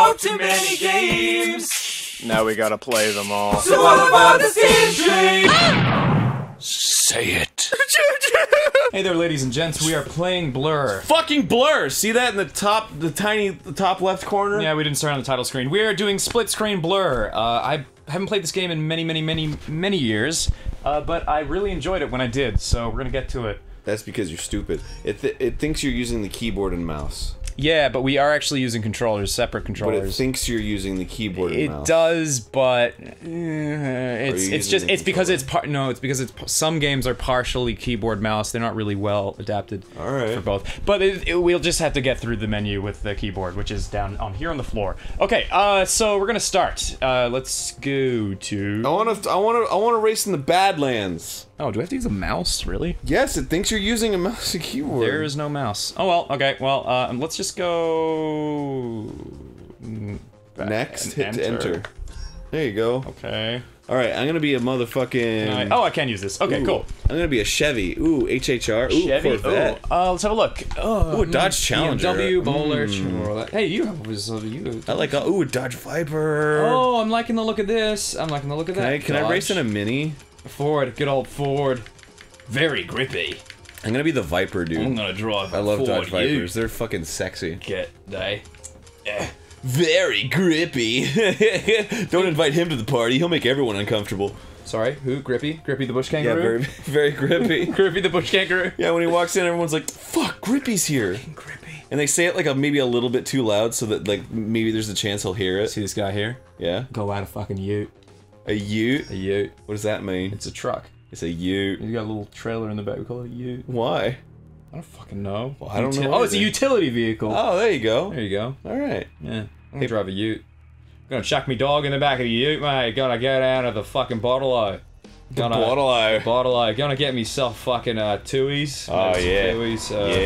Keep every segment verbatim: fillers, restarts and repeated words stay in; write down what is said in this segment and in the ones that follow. bought too many games. Now we gotta play them all. So what about the Steam Train? Ah! Say it. Hey there, ladies and gents. We are playing Blur. Fucking Blur! See that in the top, the tiny the top left corner? Yeah, we didn't start on the title screen. We are doing split screen Blur. Uh, I haven't played this game in many, many, many, many years, uh, but I really enjoyed it when I did. So we're gonna get to it. That's because you're stupid. It th it thinks you're using the keyboard and mouse. Yeah, but we are actually using controllers, separate controllers. But it thinks you're using the keyboard and it mouse. It does, but uh, it's it's just it's because it's par no, it's because it's some games are partially keyboard mouse. They're not really well adapted All right. for both. But it, it, we'll just have to get through the menu with the keyboard, which is down on here on the floor. Okay, uh, so we're gonna start. Uh, let's go to. I want to. I want to. I want to race in the Badlands. Oh, do I have to use a mouse, really? Yes, it thinks you're using a mouse and keyboard. There is no mouse. Oh, well, okay, well, uh, let's just go... Next, hit enter. enter. There you go. Okay. Alright, I'm gonna be a motherfucking... Oh, I can use this. Okay, ooh, cool. I'm gonna be a Chevy. Ooh, H H R. Ooh, Chevy. Corvette. Ooh. Uh, let's have a look. Oh, ooh, a Dodge mm, Challenger. B M W, Bowler. Mm. Hey, you have a... You. I like a... Ooh, a Dodge Viper. Oh, I'm liking the look of this. I'm liking the look of that. Can I, can I race in a Mini? Ford, good old Ford. Very grippy. I'm gonna be the Viper, dude. I'm gonna drive. I love Ford Dodge Vipers. You. They're fucking sexy. Get they? Eh. Very grippy. Don't invite him to the party. He'll make everyone uncomfortable. Sorry, who? Grippy? Grippy the bush kangaroo? Yeah, very, very grippy. Grippy the bush kangaroo. Yeah, when he walks in, everyone's like, "Fuck, Grippy's here." Fucking Grippy. And they say it like a, maybe a little bit too loud, so that like maybe there's a chance he'll hear it. See this guy here? Yeah. Go out a fucking ute. A ute? A ute. What does that mean? It's a truck. It's a ute. You got a little trailer in the back. We call it a ute. Why? I don't fucking know. Well, I don't Util know. Oh, it's a utility vehicle. Oh, there you go. There you go. All right. Yeah. I'm gonna hey. drive a ute. I'm gonna chuck me dog in the back of the ute, mate. Gonna go down to the fucking bottle-o. The bottle-o. Bottle-o. Gonna get myself fucking uh, twoies. Oh, yeah. Twoies, uh...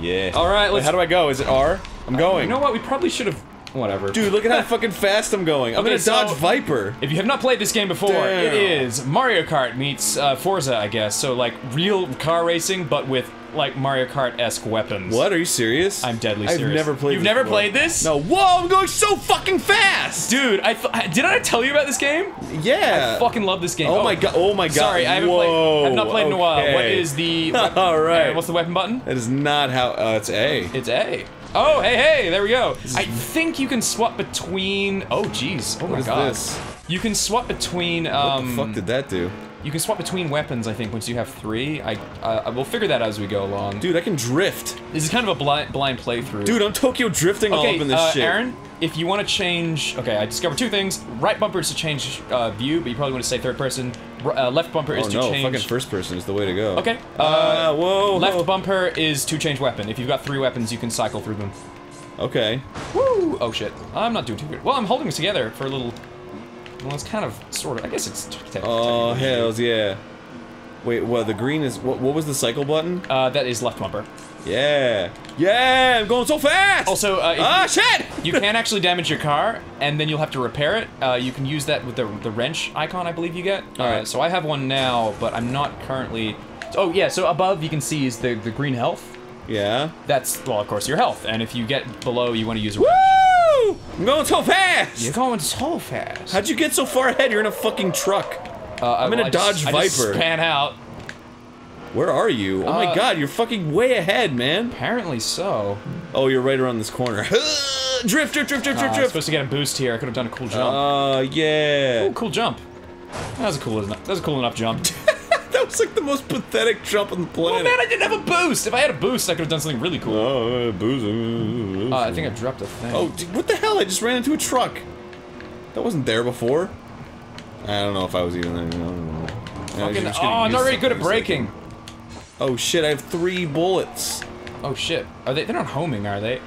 Yeah. Yeah. All right, let's... Wait, how do I go? Is it R? I'm going. You know what? We probably should have... Whatever. Dude, look at how fucking fast I'm going. I'm okay, in a Dodge so, Viper. If you have not played this game before, damn. It is Mario Kart meets uh, Forza, I guess. So, like, real car racing, but with, like, Mario Kart-esque weapons. What? Are you serious? I'm deadly serious. I've never played You've this never before. played this? No. Whoa, I'm going so fucking fast! Dude, I th didn't I tell you about this game? Yeah. I fucking love this game. Oh, oh my god. Oh my god. Sorry, I haven't Whoa. played. I've not played okay. in a while. What is the... All right. Uh, what's the weapon button? That is not how... Uh, it's A. It's A. Oh, hey, hey, there we go. I think you can swap between... Oh, jeez. Oh, what my God. This? You can swap between... Um, what the fuck did that do? You can swap between weapons, I think, once you have three. I, uh, we'll figure that out as we go along. Dude, I can drift. This is kind of a blind, blind playthrough. Dude, I'm Tokyo drifting okay, all up in this uh, shit. Aaron, if you want to change... Okay, I discovered two things. Right bumper is to change uh, view, but you probably want to say third person. Uh, left bumper oh, is to no, change... Oh, no, fucking first person is the way to go. Okay. Uh, uh, whoa, left whoa. bumper is to change weapon. If you've got three weapons, you can cycle through them. Okay. Woo! Oh, shit. I'm not doing too good. Well, I'm holding this together for a little... Well, it's kind of, sort of, I guess it's... Oh, hells yeah. Wait, well, the green is... What, what was the cycle button? Uh, that is left bumper. Yeah. Yeah, I'm going so fast! Also, uh... Ah, shit! You can actually damage your car, and then you'll have to repair it. Uh, you can use that with the, the wrench icon, I believe you get. Alright, uh, so I have one now, but I'm not currently... Oh, yeah, so above you can see is the, the green health. Yeah. That's, well, of course, your health. And if you get below, you want to use a wrench. Woo! I'm going so fast! You're going so fast. How'd you get so far ahead? You're in a fucking truck. Uh, I'm in well, a Dodge I just, Viper. I just pan out. Where are you? Oh uh, my god, you're fucking way ahead, man. Apparently so. Oh, you're right around this corner. drift, drift, drift, drift, drift, uh, drift. I'm supposed to get a boost here. I could have done a cool jump. Oh, uh, yeah. Ooh, cool jump. That was a cool enough, that was a cool enough jump. That was like the most pathetic jump on the planet. Oh man, I didn't have a boost! If I had a boost, I could have done something really cool. Oh, uh, boost. Uh, I think I dropped a thing. Oh, dude, what the hell? I just ran into a truck. That wasn't there before. I don't know if I was even there. I don't know. Fucking, I oh, I'm not really good at braking. Oh shit, I have three bullets. Oh shit. Are they- they're not homing, are they?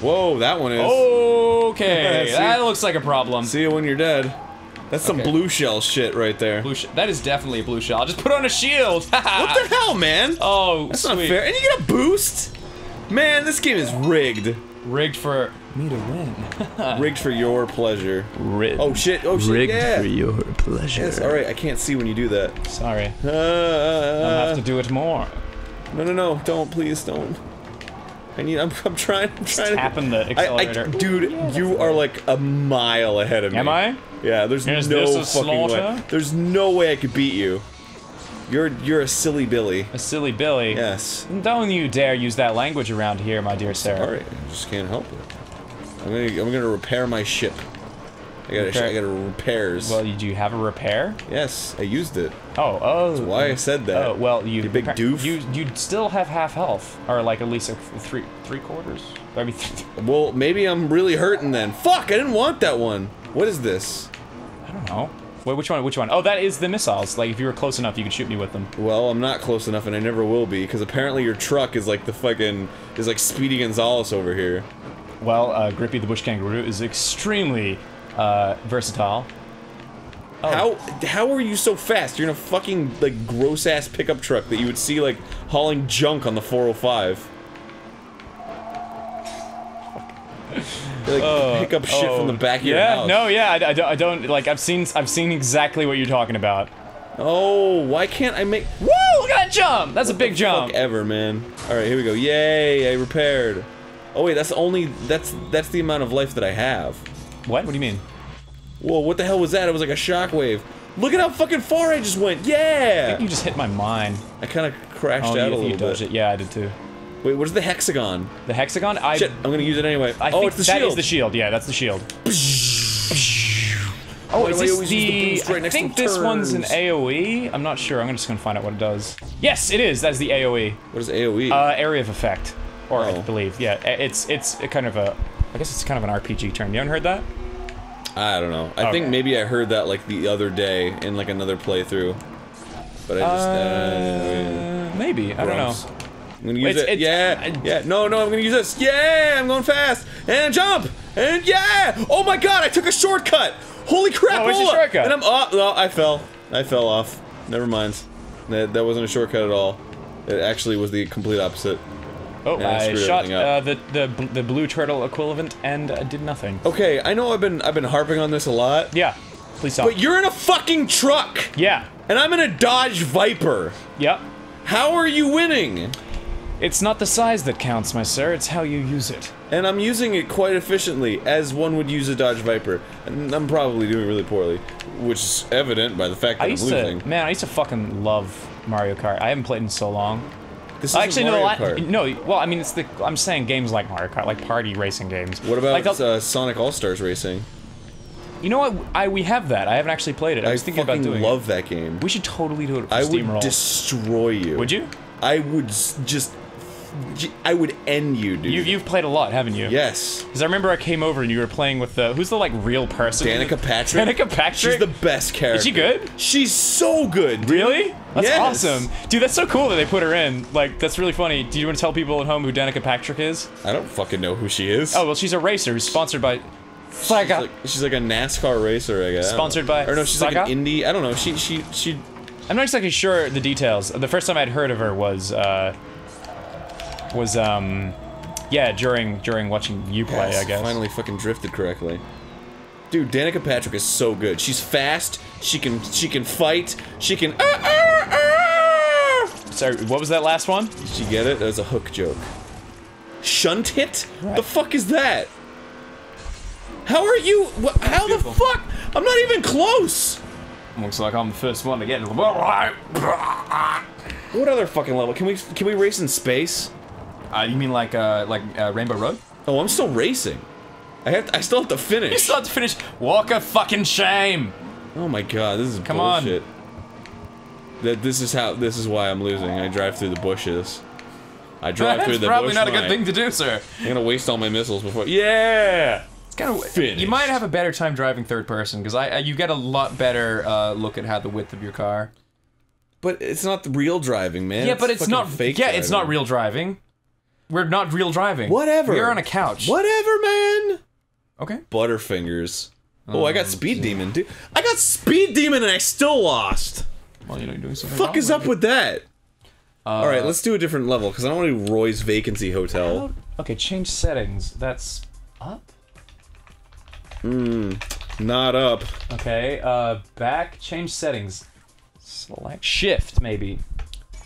Whoa, that one is. Okay, that looks like a problem. See you when you're dead. That's some okay. blue shell shit right there. Blue sh that is definitely a blue shell. I'll just put on a shield! What the hell, man? Oh, That's sweet. not fair. And you get a boost? Man, this game is rigged. Rigged for me to win. Rigged for your pleasure. Rigged. Oh shit, oh shit, Rigged yeah. for your pleasure. Yes, alright, I can't see when you do that. Sorry. Uh, I'll have to do it more. No, no, no, don't, please, don't. I need. I'm. I'm trying. I'm Just trying tapping to, the accelerator. I, I, dude, yeah, you are like a mile ahead of me. Am I? Yeah. There's Here's no fucking slaughter? way. There's no way I could beat you. You're you're a silly Billy. A silly Billy. Yes. Don't you dare use that language around here, my dear Sarah. All right. I just can't help it. I'm gonna. I'm gonna repair my ship. I gotta. Repair. I gotta repairs. Well, do you have a repair? Yes, I used it. Oh, oh. That's why I said that. Oh, well, you. You big doof. You. You'd still have half health, or like at least a three three quarters. I mean. Th well, maybe I'm really hurting then. Fuck! I didn't want that one. What is this? I don't know. Wait, which one? Which one? Oh, that is the missiles. Like, if you were close enough, you could shoot me with them. Well, I'm not close enough, and I never will be, because apparently your truck is like the fucking is like Speedy Gonzales over here. Well, uh, Grippy the Bush Kangaroo is extremely uh, versatile. Oh. How how are you so fast? You're in a fucking like gross ass pickup truck that you would see like hauling junk on the four oh five. Like, oh, pick up shit oh. from the back of yeah, your house. No, yeah, I, I, don't, I don't, like, I've seen, I've seen exactly what you're talking about. Oh, why can't I make- Woo! Look at that jump! That's what a big the jump! Fuck ever, man. Alright, here we go. Yay, I repaired. Oh wait, that's only- that's- that's the amount of life that I have. What? What do you mean? Whoa, what the hell was that? It was like a shockwave. Look at how fucking far I just went! Yeah! I think you just hit my mine. I kinda crashed oh, out you, a little you bit. It. Yeah, I did too. Wait, what is the hexagon? The hexagon? I- Shit, I'm gonna use it anyway. I oh, think it's the that shield! That is the shield, yeah, that's the shield. Oh, why is this the... the right I think this turns. one's an A O E? I'm not sure, I'm just gonna find out what it does. Yes, it is! That is the A O E. What is A O E? Uh, area of effect. Or, oh. I believe, yeah. It's- it's a kind of a... I guess it's kind of an R P G term. You haven't heard that? I don't know. I okay. think maybe I heard that, like, the other day in, like, another playthrough. But I just... Uh, uh, maybe, I don't know. I'm gonna use it's, it. It's, yeah, uh, yeah. No, no, I'm gonna use this. Yeah, I'm going fast and jump and yeah. Oh my God, I took a shortcut. Holy crap! Oh, it's a shortcut. And I'm oh, oh, I fell. I fell off. Never mind. That that wasn't a shortcut at all. It actually was the complete opposite. Oh, I, I shot uh, the the the blue turtle equivalent and uh, did nothing. Okay, I know I've been I've been harping on this a lot. Yeah, please stop. But you're in a fucking truck. Yeah. And I'm in a Dodge Viper. Yep. How are you winning? It's not the size that counts, my sir, it's how you use it. And I'm using it quite efficiently, as one would use a Dodge Viper. And I'm probably doing really poorly, which is evident by the fact that I I'm losing. To, man, I used to fucking love Mario Kart. I haven't played in so long. This is Actually, Mario no, Kart. No, well, I mean, it's the- I'm saying games like Mario Kart, like party racing games. What about like, uh, Sonic All-Stars Racing? You know what? I we have that. I haven't actually played it. I was I thinking about doing. I love it. that game. We should totally do it. For I Steam would roll. destroy you. Would you? I would just. I would end you, dude. You, you've played a lot, haven't you? Yes. Because I remember I came over and you were playing with the who's the like real person? Danica Patrick. Danica Patrick. She's the best character. Is she good? She's so good. Dude. Really? That's yes. awesome, dude. That's so cool that they put her in. Like, that's really funny. Do you want to tell people at home who Danica Patrick is? I don't fucking know who she is. Oh well, she's a racer who's sponsored by. She's like, she's like a NASCAR racer, I guess. Sponsored by. Or no, she's Saga? like an indie. I don't know. She she she. I'm not exactly sure the details. The first time I'd heard of her was, uh, was, um, yeah, during, during watching you play, yes, I guess. Finally fucking drifted correctly. Dude, Danica Patrick is so good. She's fast, she can, she can fight, she can, uh, uh, uh. Sorry, what was that last one? Did you get it? That was a hook joke. Shunt hit? Right. The fuck is that? How are you, wh how the fuck? I'm not even close! Looks like I'm the first one to get into the What other fucking level? Can we can we race in space? Uh, you mean like uh like uh, Rainbow Road? Oh, I'm still racing. I have to, I still have to finish. You still have to finish. Walk a fucking shame. Oh my God, this is Come bullshit. Come on. That this is how this is why I'm losing. I drive through the bushes. I drive That's through the bushes. Probably bush not line. a good thing to do, sir. I'm gonna waste all my missiles before. Yeah. Kind of, you might have a better time driving third person because I, I you get a lot better uh, look at how the width of your car. But it's not the real driving, man. Yeah, it's but it's not fake. Yeah, driving. It's not real driving. We're not real driving. Whatever. We're on a couch. Whatever, man. Okay. Butterfingers. Oh, um, I got Speed yeah. Demon, dude. I got Speed Demon and I still lost. Well, you know you're doing something. Fuck wrong, is maybe. up with that? Uh, All right, let's do a different level because I don't want to do Roy's Vacancy Hotel. Okay, change settings. That's up. Mm, not up. Okay, uh, back, change settings. Select shift, maybe.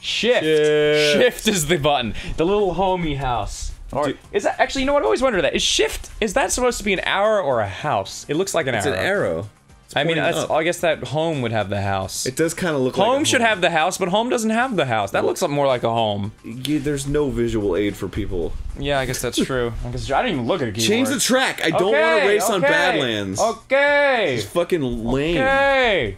Shift. Shift! Shift is the button. The little homie house. Or do, is that actually? You know what? I always wondered that. Is shift? Is that supposed to be an arrow or a house? It looks like an it's arrow. It's an arrow. It's I mean, that's, I guess that home would have the house. It does kind of look. Home like Home should have the house, but home doesn't have the house. That well, looks more like a home. Yeah, there's no visual aid for people. Yeah, I guess that's true. I guess I didn't even look at a keyboard. Change the track. I don't okay, want to race okay, on Badlands. Okay. It's fucking lame. Okay.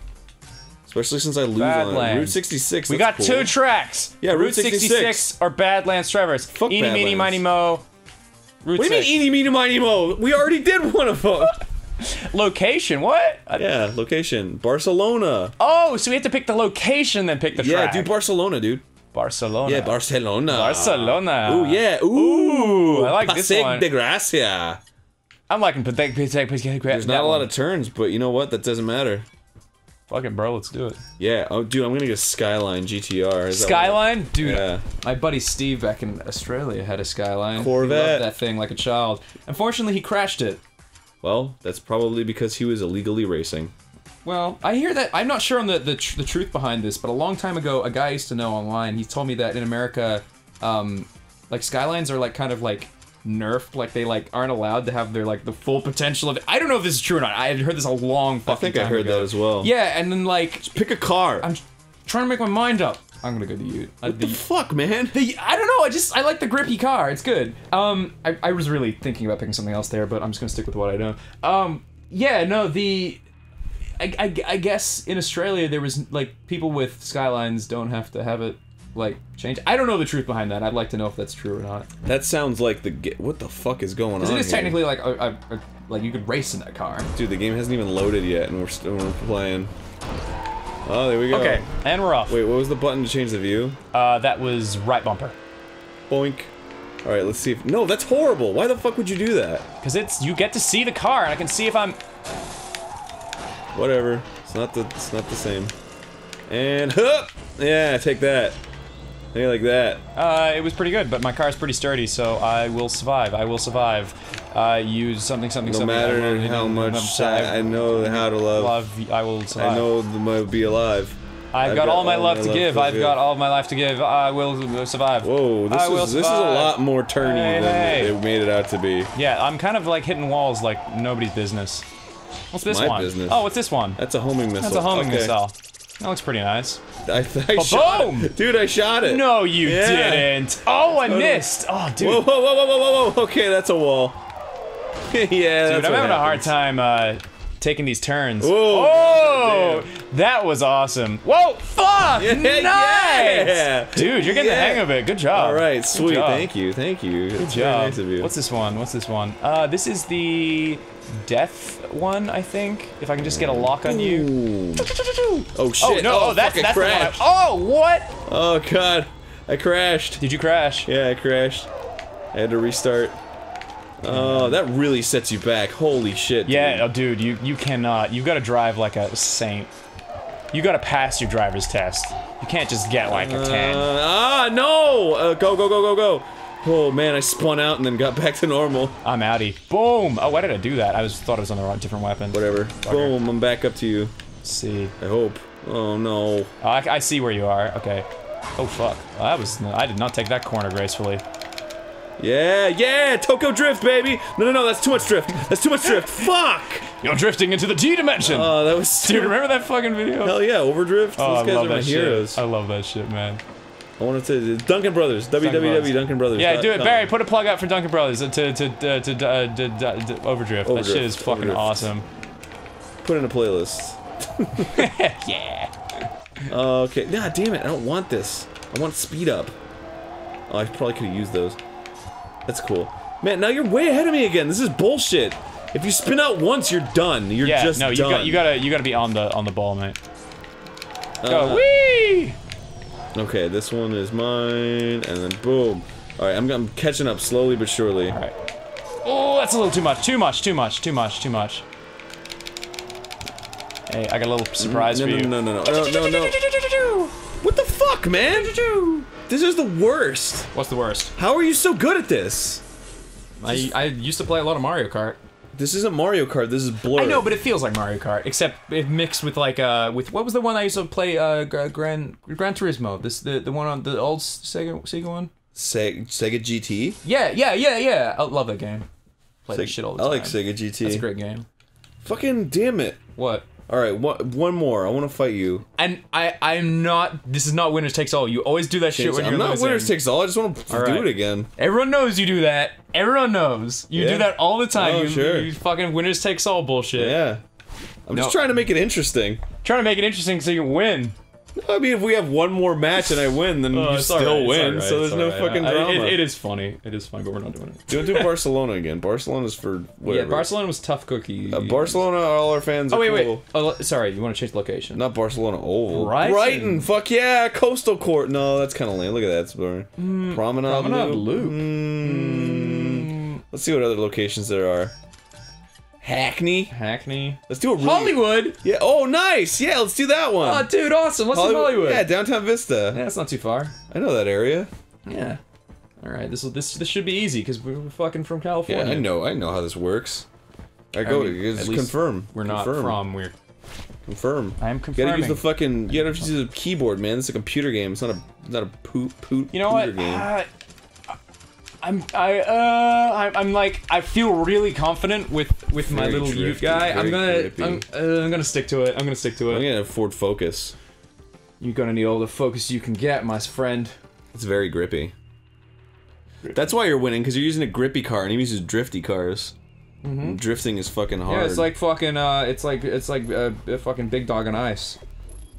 Especially since I lose Badlands. on Route sixty-six. We got cool. two tracks. Yeah, Route sixty-six or Badlands Traverse. Fuck Eeny, Badlands. meeny, miny, moe. Route what do you mean, eeny, meeny, miny, moe? We already did one of them. Location? What? Yeah, location. Barcelona. Oh, so we have to pick the location, then pick the yeah, track. Yeah, do Barcelona, dude. Barcelona. Yeah, Barcelona. Barcelona. Ooh, yeah. Ooh. Ooh I like Paseo this one. Paseo de Gracia. I'm liking Paseo de Gracia. There's not a lot one. of turns, but you know what? That doesn't matter. Fucking bro, let's do it. Yeah, oh dude, I'm gonna get Skyline G T R. Is Skyline, that dude. Yeah. My buddy Steve back in Australia had a Skyline. Corvette. He loved that thing like a child. Unfortunately, he crashed it. Well, that's probably because he was illegally racing. Well, I hear that. I'm not sure on the the, tr the truth behind this, but a long time ago, a guy I used to know online. He told me that in America, um, like Skylines are like kind of like nerfed, like they like aren't allowed to have their like the full potential of it. I don't know if this is true or not. I had heard this a long fucking time ago. I think I heard ago. that as well. Yeah, and then like just pick a car. I'm trying to make my mind up. I'm gonna go to Ute. Uh, what the, the fuck, man? The, I don't know. I just I like the grippy car. It's good. Um, I I was really thinking about picking something else there, but I'm just gonna stick with what I know. Um, yeah, no, the I I, I guess in Australia there was like people with Skylines don't have to have it. Like change. I don't know the truth behind that. I'd like to know if that's true or not. That sounds like the ge what the fuck is going on? It is here? technically like a, a, a, like you could race in that car. Dude, the game hasn't even loaded yet, and we're still we're playing. Oh, there we go. Okay, and we're off. Wait, what was the button to change the view? Uh, that was right bumper. Boink. All right, let's see if no, that's horrible. Why the fuck would you do that? Because it's you get to see the car, and I can see if I'm. Whatever. It's not the it's not the same. And huh! Yeah, take that. Maybe like that. Uh, it was pretty good, but my car's pretty sturdy, so I will survive. I will survive. I uh, use something, something, no something. No matter how much I, I know how to love. love, I will survive. I know that I'll be alive. I've, I've got, got all my all love my to love give. To I've give. got all my life to give. I will survive. Whoa, this, I is, will survive. this is a lot more turny hey, than hey. they made it out to be. Yeah, I'm kind of like hitting walls like nobody's business. What's this my one? Business. Oh, what's this one? That's a homing missile. That's a homing okay. missile. That looks pretty nice. I, I shot it. Dude, I shot it. No, you yeah. didn't. Oh, I missed. Oh, dude. Whoa, whoa, whoa, whoa, whoa, whoa. Okay, that's a wall. yeah, dude, that's I'm having happens. a hard time uh, taking these turns. Ooh, oh, damn. That was awesome. Whoa, fuck, yeah, nice. Yeah. Dude, you're getting yeah. the hang of it. Good job. All right, sweet. Thank you, thank you. Good that's job. Nice of you. What's this one? What's this one? Uh, this is the death one, I think. If I can just get a lock on you. Ooh. Oh shit! Oh no! Oh, oh that's that's the one I, Oh what? Oh god! I crashed. Did you crash? Yeah, I crashed. I had to restart. Oh, that really sets you back. Holy shit! Dude. Yeah, oh, dude, you you cannot. You got to drive like a saint. You got to pass your driver's test. You can't just get like a ten. Uh, ah no! Uh, go go go go go! Oh man, I spun out and then got back to normal. I'm outie. Boom! Oh, why did I do that? I was thought it was on the wrong different weapon. Whatever. Bugger. Boom! I'm back up to you. Let's see. I hope. Oh no. Oh, I, I see where you are. Okay. Oh fuck. Well, that was. I did not take that corner gracefully. Yeah, yeah, Toko drift, baby. No, no, no, that's too much drift. That's too much drift. Fuck! You're drifting into the G dimension. Oh, that was. Do you remember that fucking video? Hell yeah, Overdrift. Oh, Those I guys love are that my shit. Heroes. I love that shit, man. I wanted to Duncan Brothers. w w w dot Duncan Brothers. Yeah, do it, Barry. Put a plug out for Duncan Brothers to to to to, to, to, to, to Overdrift. Overdrift. That shit is fucking Overdrift. awesome. Put in a playlist. yeah. Okay. Nah, damn it. I don't want this. I want speed up. Oh, I probably could have used those. That's cool. Man, now you're way ahead of me again. This is bullshit. If you spin out once, you're done. You're yeah, just no, you done. Got, you gotta you gotta be on the on the ball, mate. Go. Uh, Whee! Okay, this one is mine, and then boom. Alright, I'm, I'm catching up slowly but surely. Alright. Oh, that's a little too much, too much, too much, too much, too much. Hey, I got a little surprise no, for no, you. No, no, no, no, no, no. What the fuck, man? This is the worst. What's the worst? How are you so good at this? I, I used to play a lot of Mario Kart. This isn't Mario Kart, this is Blur. I know, but it feels like Mario Kart, except it mixed with like, uh, with, what was the one I used to play, uh, Gran, Gran Turismo? This, the, the one on, the old Sega, Sega one? Se Sega G T? Yeah, yeah, yeah, yeah. I love that game. Play that shit all the time. I like Sega G T. It's a great game. Fucking damn it. What? Alright, one more. I want to fight you. And I, I'm not... This is not Winners Takes All. You always do that shit when you're losing. I'm not Winners Takes All. I just want to do it again. Everyone knows you do that. Everyone knows. You do that all the time. Oh, sure. You fucking Winners Takes All bullshit. Yeah. I'm just trying to make it interesting. Trying to make it interesting so you can win. I mean, if we have one more match and I win, then you still win. So there's no fucking drama. It is funny. It is funny, but we're not doing it. Don't do Barcelona again. Barcelona's for whatever. Yeah, Barcelona was tough cookie. Uh, Barcelona, all our fans are cool. Oh, wait, wait. Oh, sorry, you want to change location. Not Barcelona Oval. Brighton. Brighton. Fuck yeah. Coastal Court. No, that's kind of lame. Look at that. It's boring. Mm, Promenade, Promenade Loop. Loop. Mm. Let's see what other locations there are. Hackney. Hackney. Let's do a really Hollywood. Yeah. Oh, nice. Yeah, let's do that one. Oh, dude, awesome. Let's do Hollywood. Yeah, downtown Vista. Yeah, that's not too far. I know that area. Yeah. All right. This will. This. This should be easy because we're fucking from California. Yeah, I know. I know how this works. I go. I mean, just confirm. We're not confirm. from. We're. Confirm. I am confirming. You gotta use the fucking. You gotta use the keyboard, man. This is a computer game. It's not a. Not a poop. Poop. You know what? Game. Uh, I'm I uh I, I'm like I feel really confident with with my very little youth guy. I'm gonna I'm, uh, I'm gonna stick to it. I'm gonna stick to it. I'm gonna afford focus. You're gonna need all the focus you can get, my friend. It's very grippy. grippy. That's why you're winning, because you're using a grippy car and he uses drifty cars. Mm-hmm. Drifting is fucking hard. Yeah, it's like fucking uh, it's like it's like a, a fucking big dog on ice.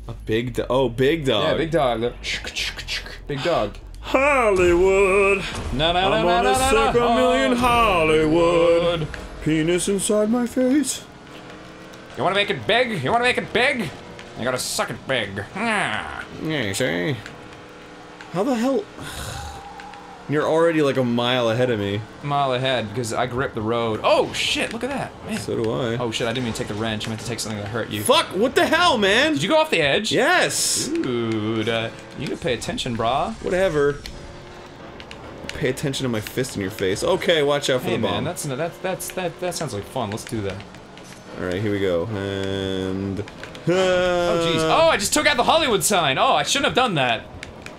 A big do oh big dog. Yeah, big dog. Big dog. Hollywood, no, no, no, I'm no, on no, a no, second no. million Hollywood. Hollywood, penis inside my face. You wanna make it big? You wanna make it big? You gotta suck it big. Yeah, you see? How the hell? You're already like a mile ahead of me. A mile ahead, because I gripped the road. Oh shit, look at that, man. So do I. Oh shit, I didn't mean to take the wrench, I meant to take something that hurt you. Fuck, what the hell, man? Did you go off the edge? Yes! Dude, uh, you need to pay attention, brah. Whatever. Pay attention to my fist in your face. Okay, watch out for hey, the bomb. Hey man, that's, that's, that's, that, that sounds like fun, let's do that. Alright, here we go, and... Uh, oh jeez, oh I just took out the Hollywood sign! Oh, I shouldn't have done that.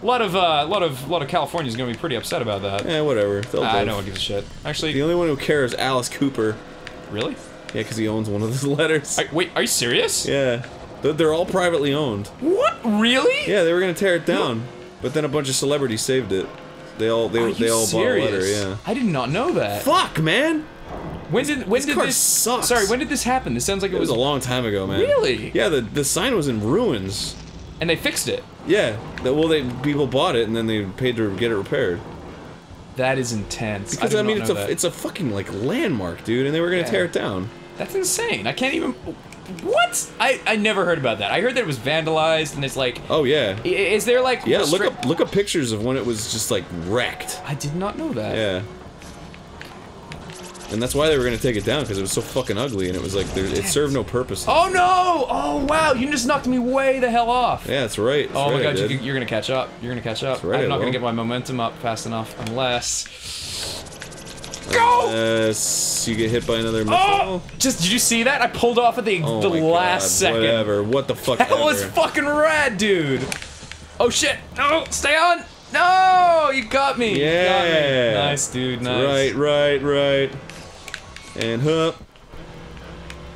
A lot of, uh, lot of, lot of California's gonna be pretty upset about that. Yeah, whatever. They'll ah, I don't give a shit. Actually, the only one who cares is Alice Cooper. Really? Yeah, because he owns one of those letters. I, wait, are you serious? Yeah. They're, they're all privately owned. What? Really? Yeah, they were gonna tear it down, what? but then a bunch of celebrities saved it. They all, they, are you they all serious? bought a letter. Yeah. I did not know that. Fuck, man. When did when this did car this? Sucks. Sorry, when did this happen? This sounds like it, it was, was a long time ago, man. Really? Yeah, the the sign was in ruins. And they fixed it. Yeah. Well, they people bought it and then they paid to get it repaired. That is intense. Because I, I mean, it's a that. it's a fucking like landmark, dude, and they were gonna yeah. tear it down. That's insane. I can't even. What? I I never heard about that. I heard that it was vandalized and it's like. Oh yeah. Is there like? Yeah. Look up look up pictures of when it was just like wrecked. I did not know that. Yeah. And that's why they were gonna take it down, because it was so fucking ugly, and it was like, it served no purpose. Oh no! Oh wow, you just knocked me way the hell off! Yeah, that's right. That's oh right, my god, you, you're gonna catch up. You're gonna catch up. Right, I'm not gonna get my momentum up fast enough, unless... Go! Unless you get hit by another missile. Oh! Just, did you see that? I pulled off at the, oh the last god, second. Whatever, what the fuck That ever. was fucking rad, dude! Oh shit! No! Stay on! No! You got me! Yeah! You got me. Nice, dude, nice. Right, right, right. And hup.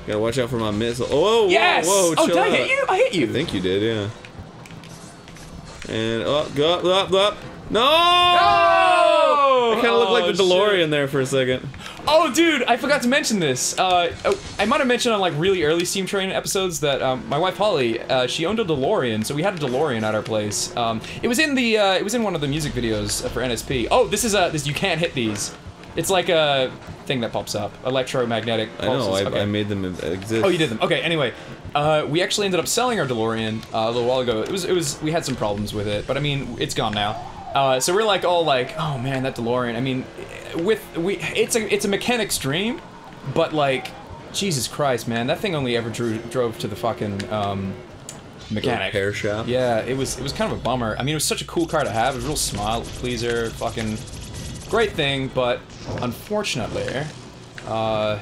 Gotta watch out for my missile. Oh, yes! Whoa, whoa, chill oh, did out. I hit you? I hit you. I think you did, yeah. And up, go up, up, up. No! No! I kinda oh, looked like the DeLorean shit. there for a second. Oh, dude, I forgot to mention this. Uh, oh, I might have mentioned on like really early Steam Train episodes that um, my wife Holly, uh, she owned a DeLorean, so we had a DeLorean at our place. Um, it was in the, uh, it was in one of the music videos for N S P. Oh, this is a, this you can't hit these. It's like a thing that pops up, electromagnetic pulses. I know, I, okay. I made them exist. Oh, you did them. Okay, anyway, uh, we actually ended up selling our DeLorean uh, a little while ago. It was, it was, we had some problems with it, but I mean, it's gone now. Uh, so we're like all like, oh man, that DeLorean. I mean, with we, it's a, it's a mechanic's dream, but like, Jesus Christ, man, that thing only ever drew, drove to the fucking um, mechanic repair shop. Yeah, it was, it was kind of a bummer. I mean, it was such a cool car to have. It was a real smile pleaser, fucking. Great thing, but unfortunately, uh,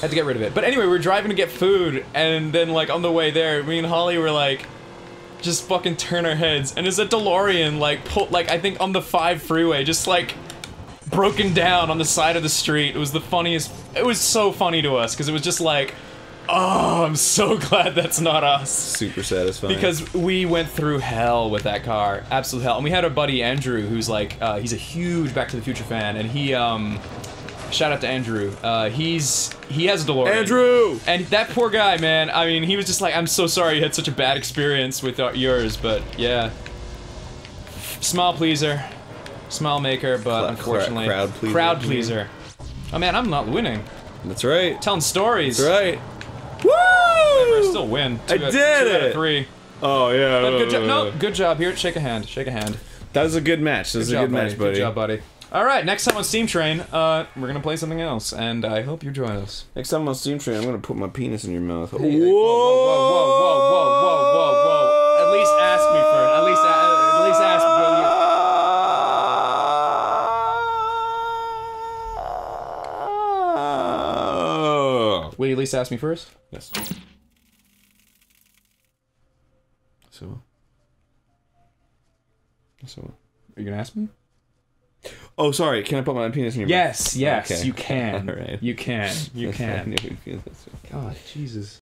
had to get rid of it. But anyway, we were driving to get food, and then like on the way there, me and Holly were like, just fucking turn our heads, and there's a DeLorean like pull, like I think on the five freeway, just like broken down on the side of the street. It was the funniest. It was so funny to us because it was just like, oh, I'm so glad that's not us. Super satisfying. Because we went through hell with that car, absolute hell. And we had our buddy Andrew, who's like, uh, he's a huge Back to the Future fan, and he, um, shout out to Andrew. Uh, he's he has a DeLorean. Andrew. And that poor guy, man. I mean, he was just like, I'm so sorry you had such a bad experience with uh, yours, but yeah. Smile pleaser, smile maker, but unfortunately, crowd pleaser. Crowd pleaser. Oh man, I'm not winning. That's right. Telling stories. That's right. Woo! I still win. Two I out, did two it. Out of three. Oh yeah. But good job. No, good job. Here, shake a hand. Shake a hand. That was a good match. That was a good match, buddy. Good job, buddy. All right. Next time on Steam Train, uh, we're gonna play something else, and I hope you join us. Next time on Steam Train, I'm gonna put my penis in your mouth. Hey, whoa! Whoa! Whoa! Whoa! Whoa! Whoa! Whoa! Whoa! At least ask me for it. At least, at least ask me. Will you at least ask me first? Yes. So. So. Are you gonna ask me? Oh, sorry. Can I put my penis in your mouth? Yes, yes, okay. You can. All right. You can. You can. God, Jesus.